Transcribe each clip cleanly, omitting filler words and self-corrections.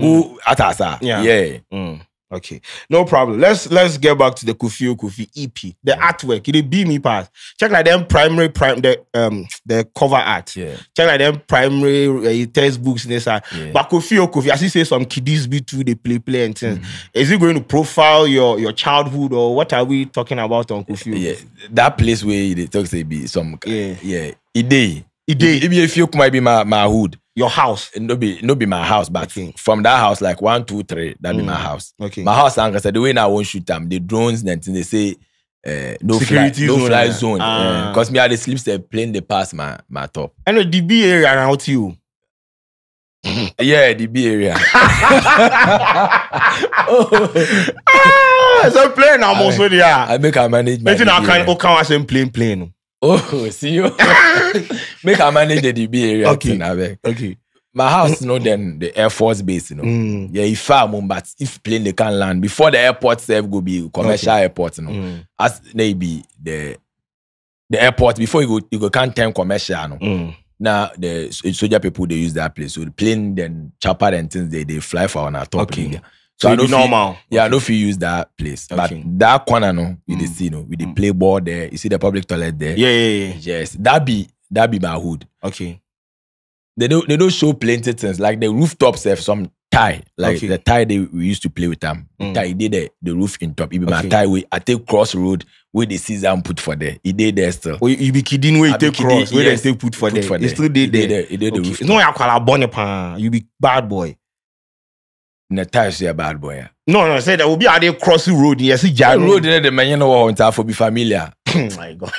Atasa. Yeah. Yeah. Mm. Okay. No problem. Let's get back to the Kofi Oo Kofi EP. The artwork. It'll be me pass. Check like them primary the cover art. Yeah. Check like them primary textbooks in this art. Yeah. But Kofi Oo Kofi, as you say, some kiddies be too, they play and things. Mm-hmm. Is it going to profile your childhood or what are we talking about on Kofi Oo Kofi? Yeah. That place where they talk say be some It be a few might be my hood. Your house? No be my house, but okay. From that house, like 1, 2, 3, that be my house. Okay. My house, I said, the way now I won't shoot them, the drones, and they say, no fly zone. Because me, I the sleeps, they plane, they pass my top. And the DB area around you? Yeah, DB area. Oh, so plane almost with ya. I make I manage my plane. Oh, see you. Make I manage the DB area. Okay. My house, you know, then the Air Force Base, you know. Mm. Yeah, if far, but if plane they can't land before the airport, self go be commercial airport, you know. Mm. As maybe the airport before you go can't turn commercial, you know. Mm. Now the soldier people they use that place, so the plane then chopper and things they fly for on our top. Okay. So I don't normal. Yeah, I don't feel use that place. Okay. But that corner, no, with the see, no, with the play ball there, you see the public toilet there. Yeah. Yes, that be my hood. Okay. They don't show plenty things like the rooftops have some tie, like the tie we used to play with them. The tie did the roof in top. Even my tie I take crossroad where the season put for there. It did there still. Oh, you be kidding where you take cross where they take put for there. It still did there. It did the roof. No, I call a bonnet. You be bad boy. Natasha, bad boy. No, say that will be at the crossing road. Yes, the road the man you know what I for be familiar. Oh my God!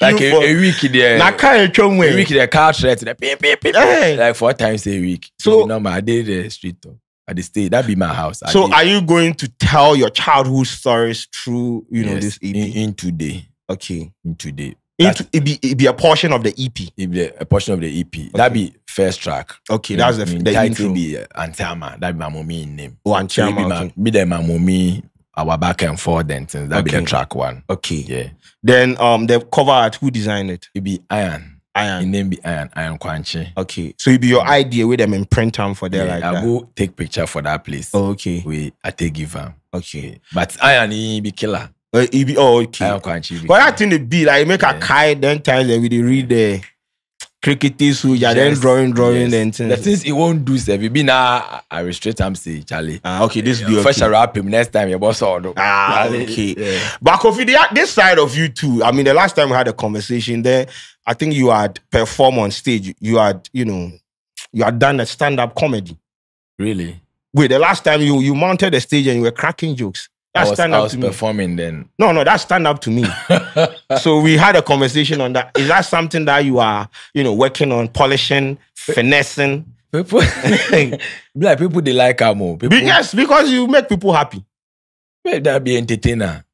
Like a week there. Na car chum way. A week there car threat there. Like 4 times a week. So no I did the street talk. I did stay. That be my house. So are you going to tell your childhood stories through this EP in today? Okay, in today. It be a portion of the EP. It be a portion of the EP. Okay. That be first track. Okay, that's the title. Be Antama. That be my mommy name. Oh, Antama. Be my mommy. Our back and forth and things. That be the track one. Okay. Yeah. Then the cover art. Who designed it? It be Iron. Iron. His name be Iron. Iron Kwanchi. Okay. So it be your idea with them imprint them for there like that. I go take picture for that place. Oh, okay. I take give them. Okay. But Iron he be killer. But that thing it be like make a kite then times and we read the crickety so you're then drawing and things. The things it won't do sir. We be now I restrain him say Charlie. This be okay. First I wrap him next time your boss all. Okay. Yeah. But Kofi, this side of you too. I mean the last time we had a conversation there, I think you had performed on stage. You had done a stand-up comedy. Really? Wait, the last time you mounted the stage and you were cracking jokes. I was performing then. No, that's stand up to me. So we had a conversation on that. Is that something that you are, working on, polishing, finessing? People they like her more. Yes, because you make people happy. That'd be entertainer.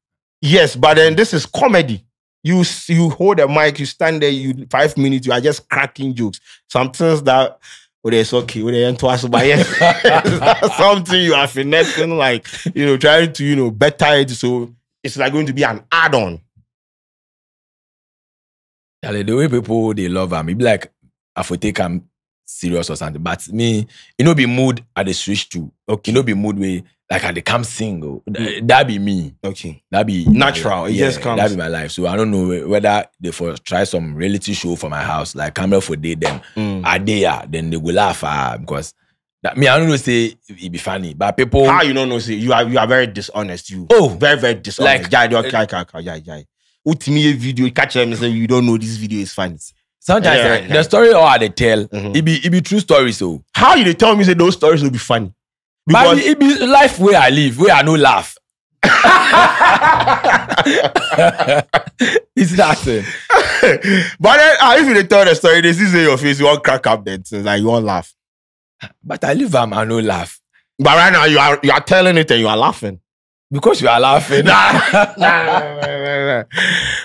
Yes, but then this is comedy. You hold a mic, you stand there, 5 minutes, you are just cracking jokes. Something that... It's okay. That's something you are finessing, trying to, better it. So it's like going to be an add-on. The way people they love him, it be like I for take him serious or something. But me, it no be mood at the switch to. Okay, it no be mood way like I come single. That be me. Okay, that be natural. It just comes. That be my life. So I don't know whether they for try some reality show for my house, like camera for day them. I dare then they will laugh because that me I don't know say it be funny, but people how you don't know say you are very dishonest. You very dishonest. Like with me a video catch them and say you don't know this video is funny. Sometimes the story or they tell it be true story. So how you they tell me say those stories will be funny? Because but it be life where I live, where I no laugh. It's that thing. But then, if you tell the story, they see your face, you won't crack up then. So like, you won't laugh. But I live, I no laugh. But right now, you are telling it and you are laughing. Because you are laughing. Nah.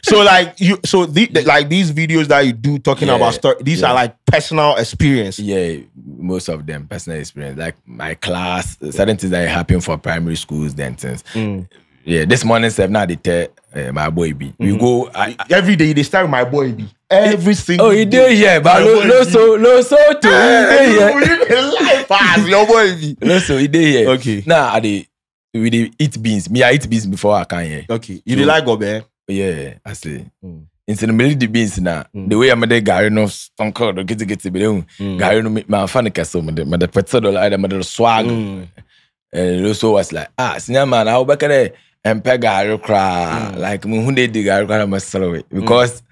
So like, these videos that you do talking about story, these are like personal experience. Yeah, most of them, personal experience. Like my class, certain things that happen for primary schools, then things. Yeah, this morning, now they tell my boy B. We go every day. They start with my boy B. Every single. Oh, he did yeah, but no so too. Life pass your boy B. No so he did yeah. Okay. Nah, we eat beans. Me, I eat beans before I can yeah. Okay. You so, like gobe? Yeah, I see. Instead of the beans now, the way I'm a guy, no stone cold or get below. Guy, no make my funny castle, the petrol, I had a swag. And also was like, man, I'll back at it. And Pegaro cry like Munde Digara must sell it because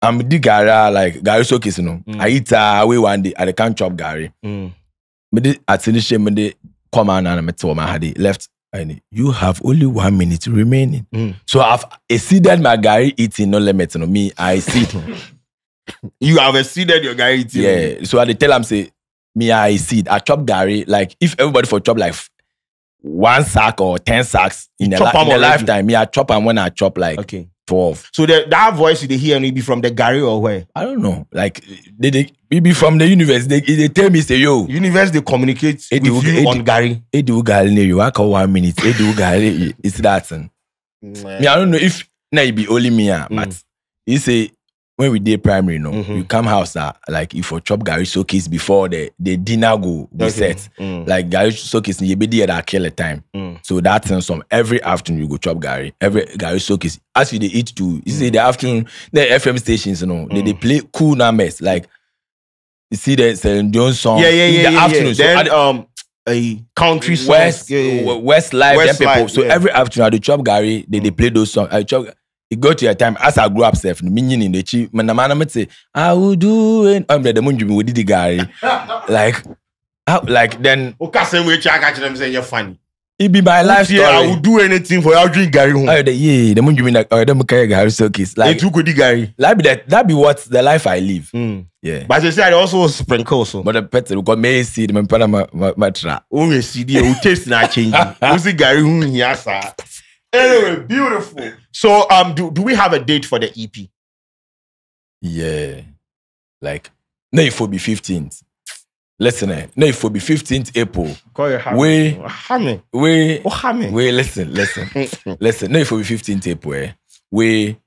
I'm Digara like Gary so kiss no. I eat away one day at the can't chop Gary. But at the shame they come on and I met my had left and you have only 1 minute remaining. So I've exceeded my Gary eating, no limit on me. I see you have exceeded your Gary eating. Yeah. So I tell him say me I exceed. I chop Gary like if everybody for chop like 1 sack or 10 sacks in a lifetime. Me, I chop and when I chop like 12. So that voice they hear me be from the Gary or where? I don't know. Like they be from the universe. They tell me say yo. Universe they communicate with you on Gary. They do Gary near you. I call 1 minute. They do Gary. It's that. Me, I don't know if now it be only me. But he say when we did primary, no, you come house like if you chop Gary showcase before the dinner go set. Like Gary showcase, you be there at kill the time. So that's some every afternoon you go chop Gary. Every Gary showcase, as you they eat too. You see the afternoon, the FM stations, you know, they play cool numbers. Like you see the Celine Dion song. Yeah. Afternoon. So then, a country song. Westlife, them people. So every afternoon I chop Gary. They play those songs. I chop. It got to a time as I grew up, self, meaning in the cheap, man, would say, I will do it. I'm the moon, you did the guy. Like, then. Okay, same way, I catch them saying you're funny. It be my life. Yeah, I would do anything for you, drink Gary. Oh, yeah, the moon, you mean like, oh, them carry Gary circus. Like, you could the guy. That be what the life I live. Yeah. But as I said, I also sprinkle also. But the pet will got me seed, my patra. Oh, yes, CD, who taste not changing. Who's the Gary who he has? Anyway, beautiful. So, do we have a date for the EP? Yeah. Like, no, it will be 15th. Listen, no, it will be 15th April. Listen. No, it will be 15th April. We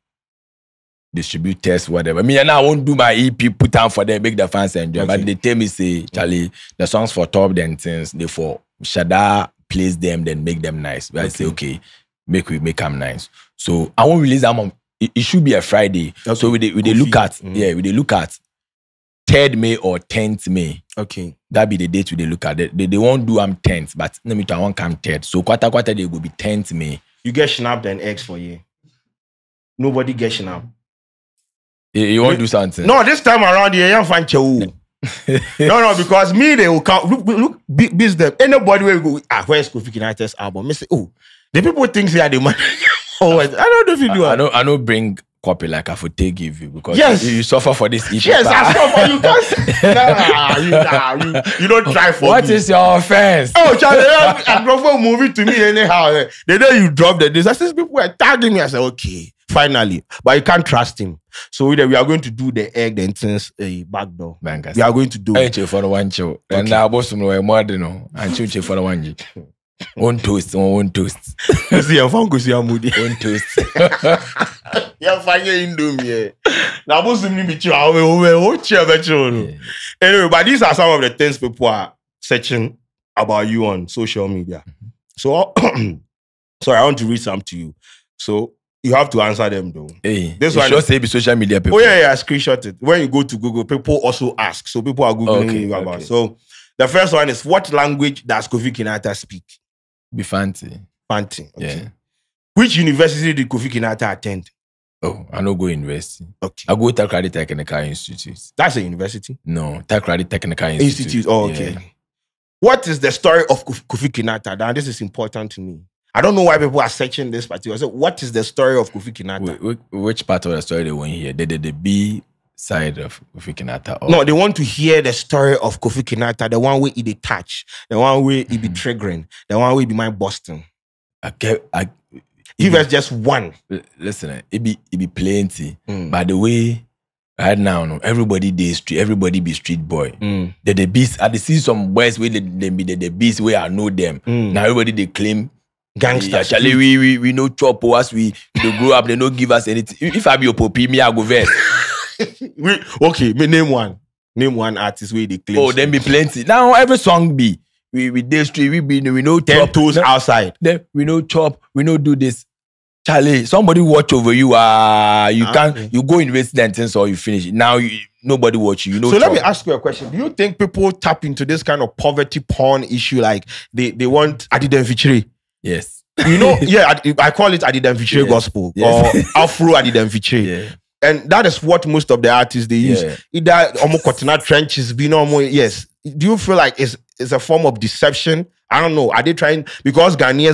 distribute tests, whatever. I mean, and I won't do my EP, put down for them, make the fans enjoy. But they tell me, say, Charlie, the songs for top dancers, they for Shada, place them, then make them nice. But I say, okay. Make them nice. So I won't release that month. It should be a Friday. Okay. So we look at we look at 3rd May or 10th May. Okay, that be the date we look at. They won't do 10th, but let me tell you, I won't come 3rd. So quarter they will be 10th May. You get schnapped and eggs for you. Nobody get schnapped. You won't do something. No, this time around you don't find you. No, because me they will come. Look business. Anybody will go. Where's Kofi Kinaata's album? Me say the people think they are the man. I don't know if you do. I don't bring copy like I would take give you because you suffer for this issue. Yes, I suffer. You can't. You don't try for what me. What is your offense? Oh, Charlie, I drove a movie to me anyhow. The day you drop the disc, I said, people were tagging me. I said, okay, finally. But you can't trust him. So we are going to do the egg, the intense back door. We are going to do it. For the one show. And now, boss, we're more than no. And you for the one year. One toast. You see, your phone goes your moody. One toast. You're fine in doom, yeah. Now, most of them be true. Anyway, but these are some of the things people are searching about you on social media. So, sorry, I want to read some to you. So, you have to answer them though. Hey, this one just say be social media people. Oh, yeah, I screenshot it. When you go to Google, people also ask. So, people are Googling you about So, the first one is, what language does Kofi Kinaata speak? Bifanti. Fanti. Okay. Yeah. Which university did Kofi Kinaata attend? Oh, I don't go to university. Okay. I go to Takoradi Technical Institute. That's a university? No, Takoradi Technical Institute. Oh, okay. Yeah. What is the story of Kofi Kinaata? Now, this is important to me. I don't know why people are searching this particular. So, what is the story of Kofi Kinaata? Which part of the story they want to hear? The B side of Kofi Kinaata? No, they want to hear the story of Kofi Kinaata, the one way he be touch, the one way he be triggering, the one way he be mind busting. Give us just one. Listen, it be plenty. By the way, right now, no, everybody be street boy. The beast, I see some boys where they be the beast where I know them. Now everybody they claim Gangsters. Yeah, Charlie, we no chop us. We grow up. They no give us anything. If I be your poppy, me I go vex. Okay, me name one artist where they claim. Oh, them be plenty. Now every song be we day street. We no chop toes outside. Then we no chop. We no do this. Charlie, somebody watch over you. You go in residence until you finish. Now nobody watch you. So let me ask you a question. Do you think people tap into this kind of poverty porn issue? Like they want Adidan Vichiri? Yes. You know, yeah, I call it Adidan Vichiri gospel or Afro Adidan Vichiri. Yeah. And that is what most of the artists they use. Either almost Kotina trenches, be normal. Yes. Do you feel like it's a form of deception? I don't know. Are they trying because Ghanaians